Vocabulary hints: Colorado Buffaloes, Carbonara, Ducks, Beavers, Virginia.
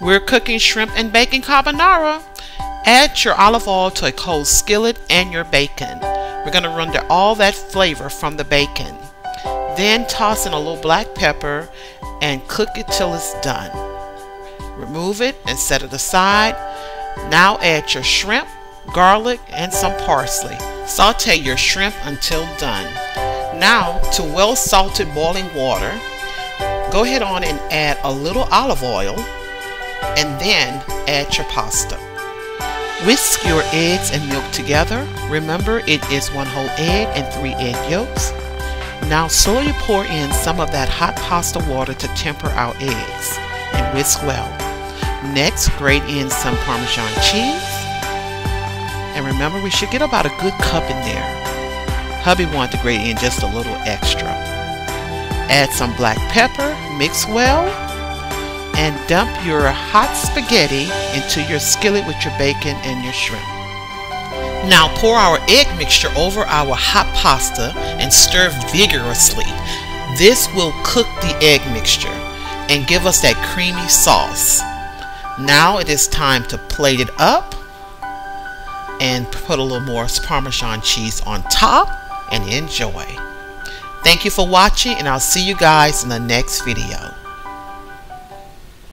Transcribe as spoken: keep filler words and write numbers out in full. We're cooking shrimp and bacon carbonara. Add your olive oil to a cold skillet and your bacon. We're going to render all that flavor from the bacon. Then toss in a little black pepper and cook it till it's done. Remove it and set it aside. Now add your shrimp, garlic, and some parsley. Saute your shrimp until done. Now to well salted boiling water, go ahead on and add a little olive oil and then add your pasta. Whisk your eggs and milk together. Remember, it is one whole egg and three egg yolks. Now slowly pour in some of that hot pasta water to temper our eggs and whisk well. Next, grate in some Parmesan cheese. And remember, we should get about a good cup in there. Hubby wanted to grate in just a little extra. Add some black pepper, mix well, and dump your hot spaghetti into your skillet with your bacon and your shrimp. Now pour our egg mixture over our hot pasta and stir vigorously. This will cook the egg mixture and give us that creamy sauce. Now it is time to plate it up and put a little more Parmesan cheese on top and enjoy. Thank you for watching, and I'll see you guys in the next video.